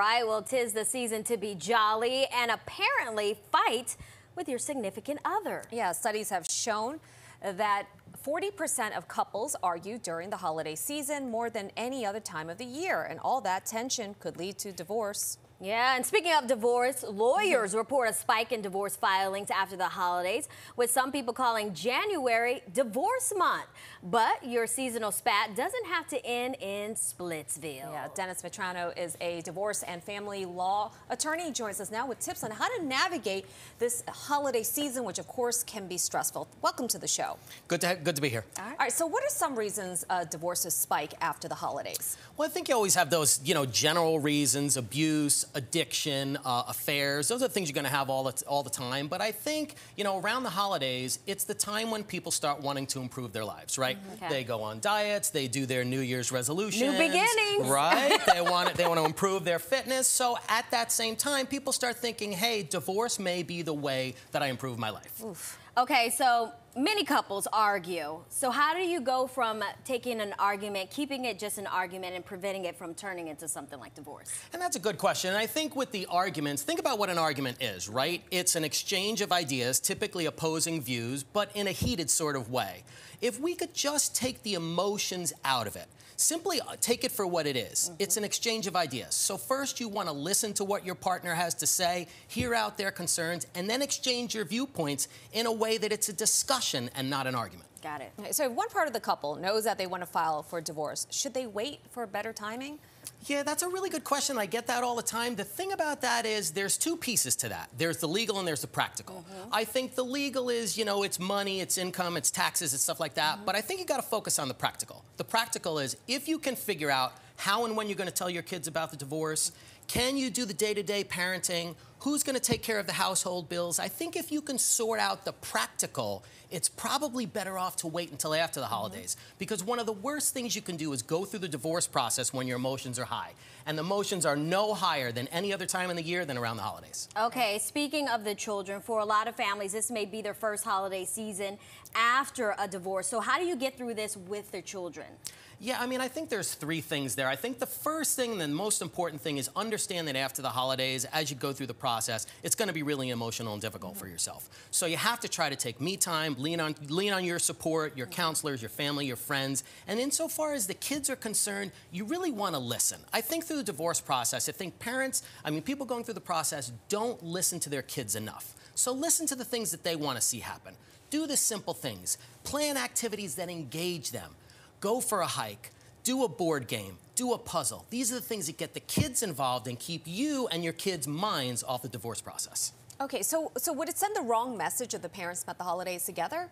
right, well, 'tis the season to be jolly and apparently fight with your significant other. Yeah, studies have shown that 40% of couples argue during the holiday season more than any other time of the year, and all that tension could lead to divorce. Yeah, and speaking of divorce, lawyers report a spike in divorce filings after the holidays, with some people calling January divorce month. But your seasonal spat doesn't have to end in Splitsville. Yeah, Dennie Vetrano is a divorce and family law attorney, joins us now with tips on how to navigate this holiday season, which of course can be stressful. Welcome to the show. Good to be here. All right, so what are some reasons divorces spike after the holidays? Well, I think you always have those, you know, general reasons: abuse, addiction, affairs. Those are the things you're going to have all the time. But I think, you know, around the holidays, it's the time when people start wanting to improve their lives, right? Okay. They go on diets, they do their New Year's resolutions, new beginnings, right? they want to improve their fitness. So at that same time, people start thinking, hey, divorce may be the way that I improve my life. Oof. Okay, so many couples argue. So how do you go from taking an argument, keeping it just an argument, and preventing it from turning into something like divorce? And that's a good question. And I think with the arguments, think about what an argument is, right? It's an exchange of ideas, typically opposing views, but in a heated sort of way. If we could just take the emotions out of it, simply take it for what it is. It's an exchange of ideas. So first you want to listen to what your partner has to say, hear out their concerns, and then exchange your viewpoints in a way that it's a discussion and not an argument. Got it. Okay, so if one part of the couple knows that they want to file for divorce, should they wait for better timing? Yeah, that's a really good question. I get that all the time. The thing about that is there's two pieces to that. There's the legal and there's the practical. I think the legal is, you know, it's money, it's income, it's taxes, it's stuff like that. But I think you got to focus on the practical. The practical is if you can figure out how and when you're going to tell your kids about the divorce, can you do the day-to-day parenting? Who's going to take care of the household bills? I think if you can sort out the practical, it's probably better off to wait until after the holidays, because one of the worst things you can do is go through the divorce process when your emotions are high, and the emotions are no higher than any other time in the year than around the holidays. Okay, speaking of the children, for a lot of families, this may be their first holiday season after a divorce. So how do you get through this with the children? Yeah, I mean, I think there's three things there. I think the first thing, the most important thing, is understand that after the holidays, as you go through the process, it's going to be really emotional and difficult for yourself. So you have to try to take me time, lean on your support, your counselors, your family, your friends. And insofar as the kids are concerned, you really want to listen. I think through the divorce process, I think parents, I mean, people going through the process don't listen to their kids enough. So listen to the things that they want to see happen. Do the simple things. Plan activities that engage them. Go for a hike, do a board game, do a puzzle. These are the things that get the kids involved and keep you and your kids' minds off the divorce process. Okay, so would it send the wrong message if the parents spent the holidays together?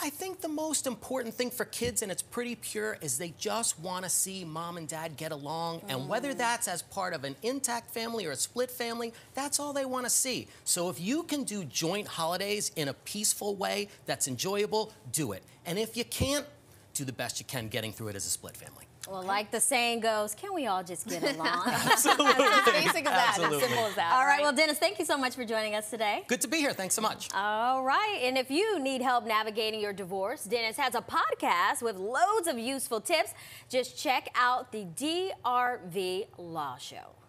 I think the most important thing for kids, and it's pretty pure, is they just want to see mom and dad get along. And whether that's as part of an intact family or a split family, that's all they want to see. So if you can do joint holidays in a peaceful way that's enjoyable, do it. And if you can't, do the best you can getting through it as a split family. Well, like the saying goes, can we all just get along? Absolutely. As basic as that, as simple as that. All right, well, Dennis, thank you so much for joining us today. Good to be here. Thanks so much. All right, and if you need help navigating your divorce, Dennis has a podcast with loads of useful tips. Just check out the DRV Law Show.